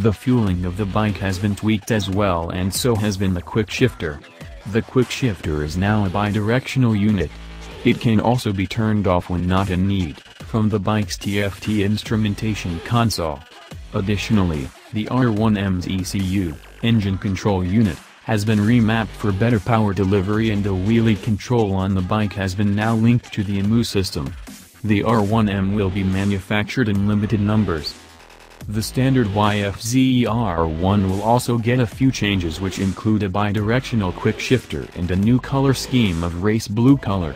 The fueling of the bike has been tweaked as well, and so has been the quick shifter. The quick shifter is now a bidirectional unit. It can also be turned off when not in need, from the bike's TFT instrumentation console. Additionally, the R1M's ECU, engine control unit, has been remapped for better power delivery, and the wheelie control on the bike has been now linked to the EMU system. The R1M will be manufactured in limited numbers. The standard YFZR1 will also get a few changes, which include a bidirectional quick shifter and a new color scheme of race blue color.